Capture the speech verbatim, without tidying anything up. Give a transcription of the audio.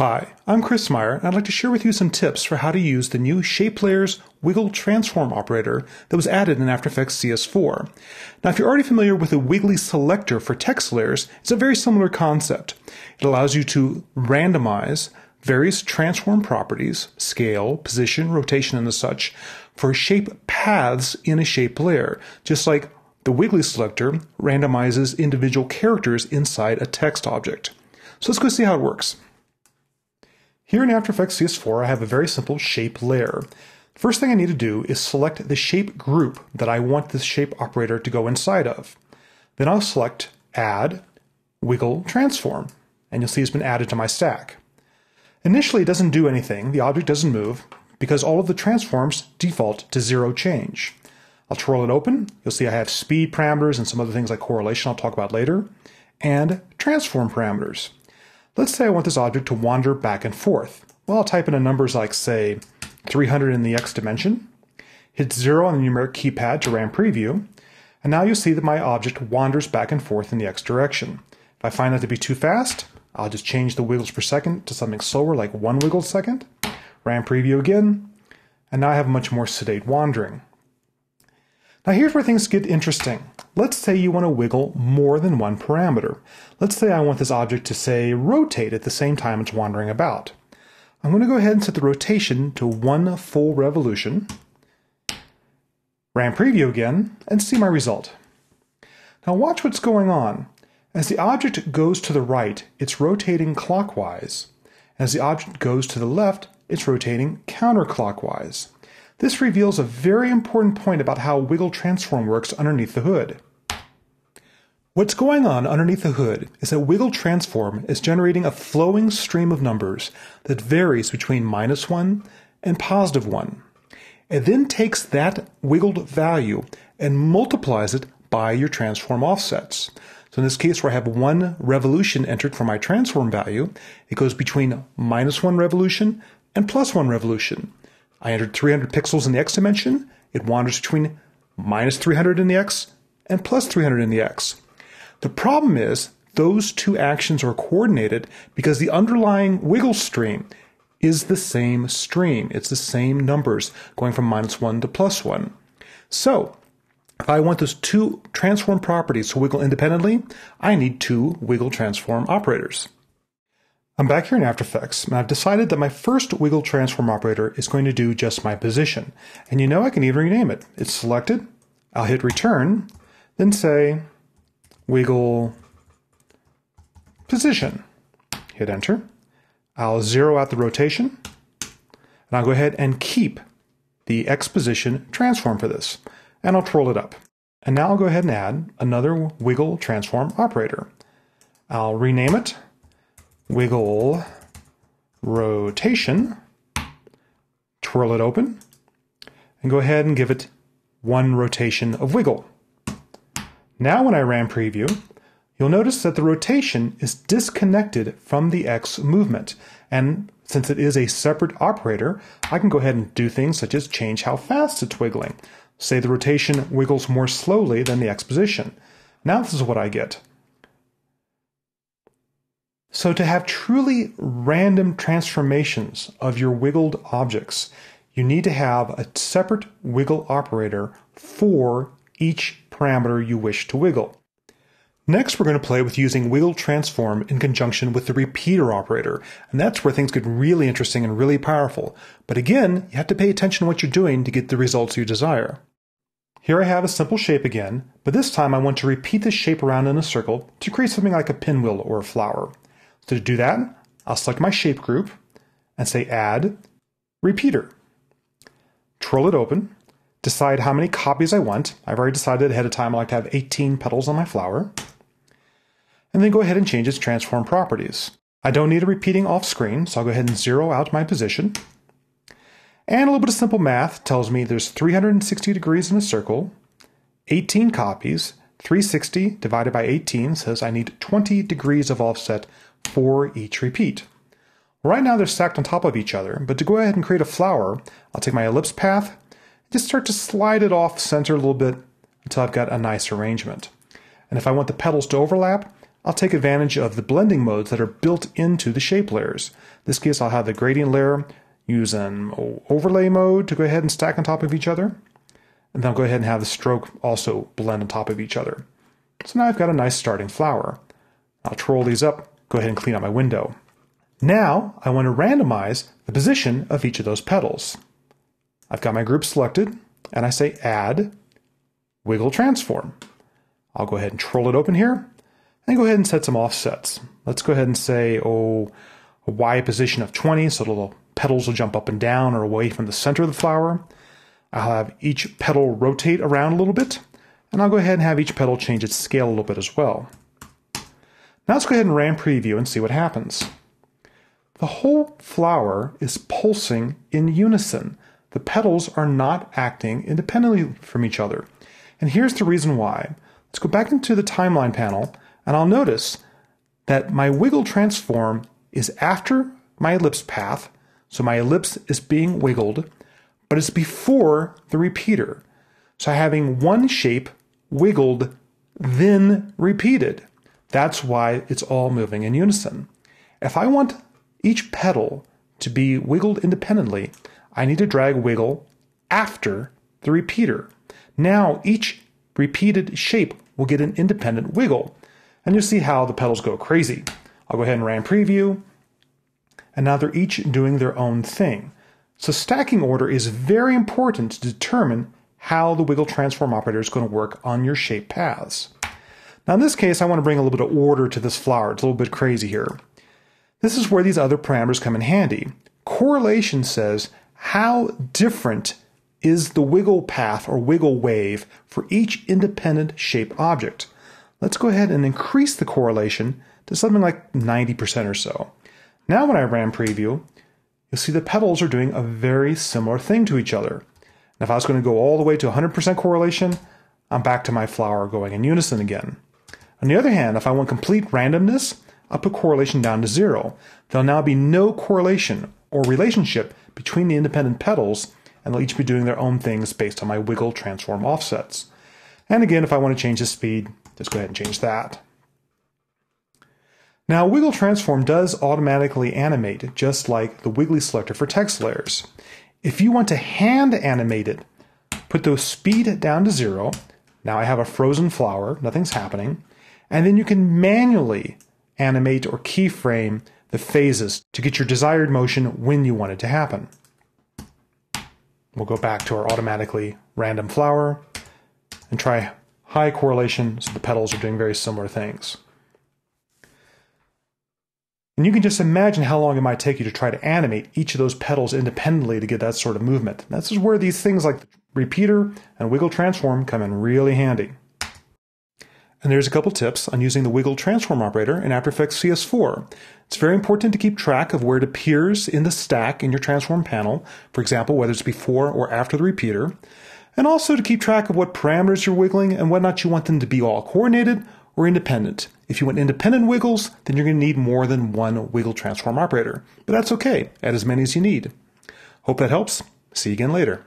Hi, I'm Chris Meyer, and I'd like to share with you some tips for how to use the new Shape Layers Wiggle Transform operator that was added in After Effects C S four. Now, if you're already familiar with the Wiggly Selector for text layers, it's a very similar concept. It allows you to randomize various transform properties, scale, position, rotation, and the such, for shape paths in a shape layer, just like the Wiggly Selector randomizes individual characters inside a text object. So let's go see how it works. Here in After Effects C S four, I have a very simple shape layer. First thing I need to do is select the shape group that I want this shape operator to go inside of. Then I'll select Add, Wiggle, Transform, and you'll see it's been added to my stack. Initially, it doesn't do anything, the object doesn't move, because all of the transforms default to zero change. I'll twirl it open, you'll see I have speed parameters and some other things like correlation I'll talk about later, and transform parameters. Let's say I want this object to wander back and forth. Well, I'll type in a numbers like, say, three hundred in the X dimension, hit zero on the numeric keypad to RAM preview, and now you'll see that my object wanders back and forth in the X direction. If I find that to be too fast, I'll just change the wiggles per second to something slower, like one wiggle second, RAM preview again, and now I have much more sedate wandering. Now here's where things get interesting. Let's say you want to wiggle more than one parameter. Let's say I want this object to, say, rotate at the same time it's wandering about. I'm going to go ahead and set the rotation to one full revolution, RAM preview again, and see my result. Now watch what's going on. As the object goes to the right, it's rotating clockwise. As the object goes to the left, it's rotating counterclockwise. This reveals a very important point about how Wiggle Transform works underneath the hood. What's going on underneath the hood is that Wiggle Transform is generating a flowing stream of numbers that varies between minus one and positive one. It then takes that wiggled value and multiplies it by your transform offsets. So in this case where I have one revolution entered for my transform value, it goes between minus one revolution and plus one revolution. I entered three hundred pixels in the X dimension, it wanders between minus three hundred in the X and plus three hundred in the X. The problem is those two actions are coordinated because the underlying wiggle stream is the same stream. It's the same numbers going from minus one to plus one. So if I want those two transform properties to wiggle independently, I need two wiggle transform operators. I'm back here in After Effects, and I've decided that my first wiggle transform operator is going to do just my position. And you know I can even rename it. It's selected, I'll hit return, then say wiggle position. Hit enter. I'll zero out the rotation, and I'll go ahead and keep the X position transform for this. And I'll twirl it up. And now I'll go ahead and add another wiggle transform operator. I'll rename it wiggle rotation, twirl it open, and go ahead and give it one rotation of wiggle. Now when I RAM preview, you'll notice that the rotation is disconnected from the X movement. And since it is a separate operator, I can go ahead and do things such as change how fast it's wiggling. Say the rotation wiggles more slowly than the X position. Now this is what I get. So to have truly random transformations of your wiggled objects, you need to have a separate wiggle operator for each parameter you wish to wiggle. Next, we're going to play with using Wiggle Transform in conjunction with the Repeater operator, and that's where things get really interesting and really powerful. But again, you have to pay attention to what you're doing to get the results you desire. Here I have a simple shape again, but this time I want to repeat this shape around in a circle to create something like a pinwheel or a flower. So to do that, I'll select my shape group and say Add, Repeater. Twirl it open, decide how many copies I want. I've already decided ahead of time I like to have eighteen petals on my flower. And then go ahead and change its transform properties. I don't need a repeating off screen, so I'll go ahead and zero out my position. And a little bit of simple math tells me there's three hundred sixty degrees in a circle, eighteen copies, three hundred sixty divided by eighteen says I need twenty degrees of offset for each repeat. Right now they're stacked on top of each other, but to go ahead and create a flower, I'll take my ellipse path, just start to slide it off center a little bit until I've got a nice arrangement. And if I want the petals to overlap, I'll take advantage of the blending modes that are built into the shape layers. In this case, I'll have the gradient layer use an overlay mode to go ahead and stack on top of each other. And then I'll go ahead and have the stroke also blend on top of each other. So now I've got a nice starting flower. I'll troll these up, go ahead and clean out my window. Now I want to randomize the position of each of those petals. I've got my group selected, and I say Add, Wiggle Transform. I'll go ahead and troll it open here, and go ahead and set some offsets. Let's go ahead and say, oh, a Y position of twenty, so the petals will jump up and down or away from the center of the flower. I'll have each petal rotate around a little bit, and I'll go ahead and have each petal change its scale a little bit as well. Now let's go ahead and ram preview and see what happens. The whole flower is pulsing in unison. The petals are not acting independently from each other. And here's the reason why. Let's go back into the timeline panel, and I'll notice that my wiggle transform is after my ellipse path, so my ellipse is being wiggled, but it's before the repeater. So having one shape wiggled, then repeated. That's why it's all moving in unison. If I want each petal to be wiggled independently, I need to drag wiggle after the repeater. Now each repeated shape will get an independent wiggle. And you'll see how the petals go crazy. I'll go ahead and ram preview. And now they're each doing their own thing. So stacking order is very important to determine how the wiggle transform operator is going to work on your shape paths. Now in this case, I want to bring a little bit of order to this flower. It's a little bit crazy here. This is where these other parameters come in handy. Correlation says how different is the wiggle path or wiggle wave for each independent shape object. Let's go ahead and increase the correlation to something like ninety percent or so. Now when I ram preview, you'll see the petals are doing a very similar thing to each other. And if I was going to go all the way to one hundred percent correlation, I'm back to my flower going in unison again. On the other hand, if I want complete randomness, I'll put correlation down to zero. There'll now be no correlation or relationship between the independent petals, and they'll each be doing their own things based on my wiggle transform offsets. And again, if I want to change the speed, just go ahead and change that. Now, Wiggle Transform does automatically animate, just like the Wiggly Selector for text layers. If you want to hand animate it, put the speed down to zero. Now I have a frozen flower, nothing's happening. And then you can manually animate or keyframe the phases to get your desired motion when you want it to happen. We'll go back to our automatically random flower and try high correlation, so the petals are doing very similar things. And you can just imagine how long it might take you to try to animate each of those petals independently to get that sort of movement. And this is where these things like the repeater and wiggle transform come in really handy. And there's a couple tips on using the wiggle transform operator in After Effects C S four. It's very important to keep track of where it appears in the stack in your transform panel, for example, whether it's before or after the repeater, and also to keep track of what parameters you're wiggling and whether or not you want them to be all coordinated or independent. If you want independent wiggles, then you're going to need more than one wiggle transform operator. But that's okay. Add as many as you need. Hope that helps. See you again later.